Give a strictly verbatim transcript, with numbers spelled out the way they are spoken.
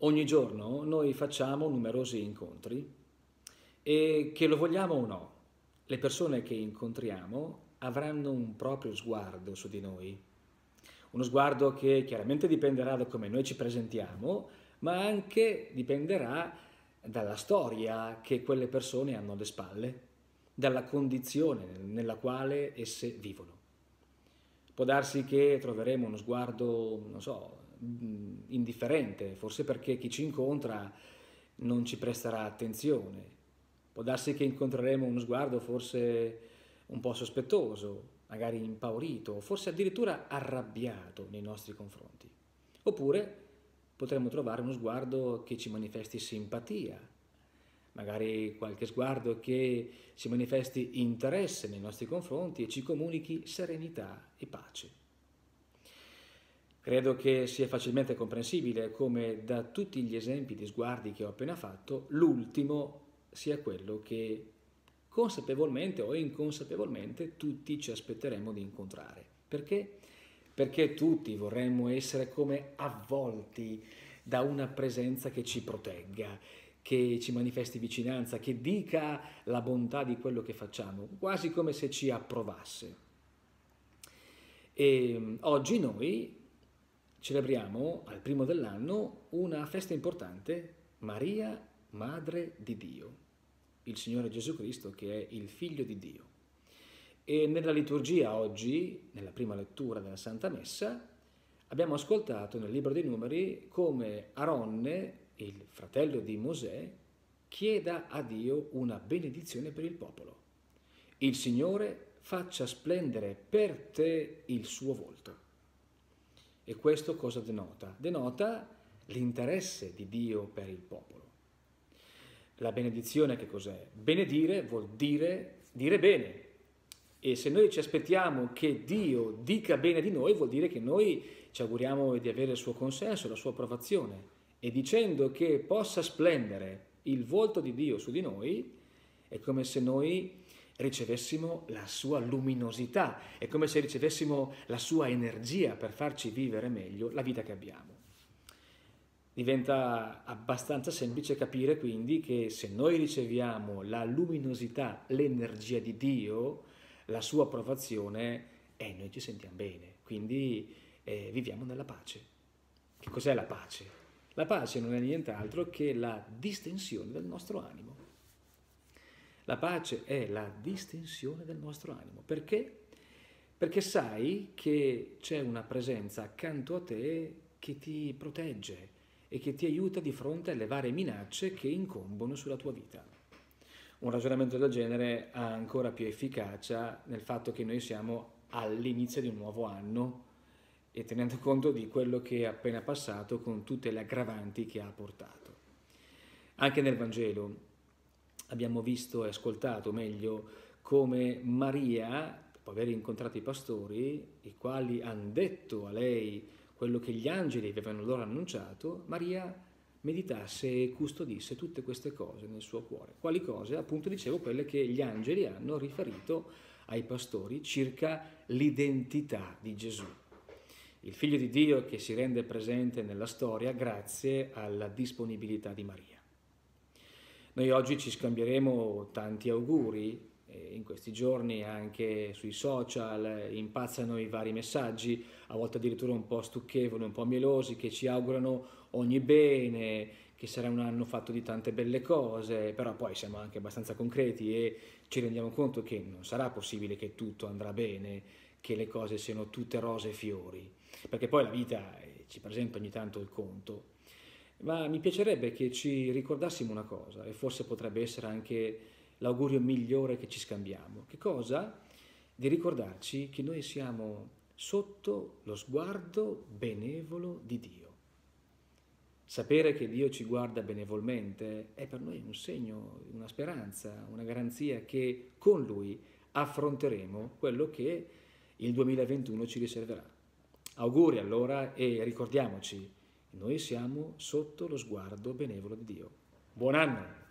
Ogni giorno noi facciamo numerosi incontri e, che lo vogliamo o no, le persone che incontriamo avranno un proprio sguardo su di noi. Uno sguardo che chiaramente dipenderà da come noi ci presentiamo, ma anche dipenderà dalla storia che quelle persone hanno alle spalle, dalla condizione nella quale esse vivono. Può darsi che troveremo uno sguardo, non so, indifferente, forse perché chi ci incontra non ci presterà attenzione. Può darsi che incontreremo uno sguardo forse un po' sospettoso, magari impaurito, forse addirittura arrabbiato nei nostri confronti. Oppure potremmo trovare uno sguardo che ci manifesti simpatia, magari qualche sguardo che ci manifesti interesse nei nostri confronti e ci comunichi serenità e pace. Credo che sia facilmente comprensibile come da tutti gli esempi di sguardi che ho appena fatto, l'ultimo sia quello che consapevolmente o inconsapevolmente tutti ci aspetteremo di incontrare. Perché? Perché tutti vorremmo essere come avvolti da una presenza che ci protegga, che ci manifesti vicinanza, che dica la bontà di quello che facciamo, quasi come se ci approvasse. E oggi noi celebriamo, al primo dell'anno, una festa importante, Maria, Madre di Dio, il Signore Gesù Cristo che è il Figlio di Dio. E nella liturgia oggi, nella prima lettura della Santa Messa, abbiamo ascoltato nel Libro dei Numeri come Aronne, il fratello di Mosè, chieda a Dio una benedizione per il popolo. Il Signore faccia splendere per te il suo volto. E questo cosa denota? Denota l'interesse di Dio per il popolo. La benedizione che cos'è? Benedire vuol dire dire bene. E se noi ci aspettiamo che Dio dica bene di noi, vuol dire che noi ci auguriamo di avere il suo consenso, la sua approvazione. E dicendo che possa splendere il volto di Dio su di noi, è come se noi ricevessimo la sua luminosità, è come se ricevessimo la sua energia per farci vivere meglio la vita che abbiamo. Diventa abbastanza semplice capire quindi che se noi riceviamo la luminosità, l'energia di Dio, la sua approvazione, eh, noi ci sentiamo bene, quindi eh, viviamo nella pace. Che cos'è la pace? La pace non è nient'altro che la distensione del nostro animo. La pace è la distensione del nostro animo. Perché? Perché sai che c'è una presenza accanto a te che ti protegge e che ti aiuta di fronte alle varie minacce che incombono sulla tua vita. Un ragionamento del genere ha ancora più efficacia nel fatto che noi siamo all'inizio di un nuovo anno e tenendo conto di quello che è appena passato con tutte le aggravanti che ha portato. Anche nel Vangelo abbiamo visto e ascoltato meglio come Maria, dopo aver incontrato i pastori, i quali hanno detto a lei quello che gli angeli avevano loro annunciato, Maria meditasse e custodisse tutte queste cose nel suo cuore. Quali cose? Appunto, dicevo, quelle che gli angeli hanno riferito ai pastori circa l'identità di Gesù. Il Figlio di Dio che si rende presente nella storia grazie alla disponibilità di Maria. Noi oggi ci scambieremo tanti auguri, in questi giorni anche sui social impazzano i vari messaggi, a volte addirittura un po' stucchevoli, un po' mielosi, che ci augurano ogni bene, che sarà un anno fatto di tante belle cose, però poi siamo anche abbastanza concreti e ci rendiamo conto che non sarà possibile che tutto andrà bene, che le cose siano tutte rose e fiori, perché poi la vita ci presenta ogni tanto il conto. Ma mi piacerebbe che ci ricordassimo una cosa, e forse potrebbe essere anche l'augurio migliore che ci scambiamo. Che cosa? Di ricordarci che noi siamo sotto lo sguardo benevolo di Dio. Sapere che Dio ci guarda benevolmente è per noi un segno, una speranza, una garanzia che con Lui affronteremo quello che il duemilaventuno ci riserverà. Auguri allora e ricordiamoci, noi siamo sotto lo sguardo benevolo di Dio. Buon anno!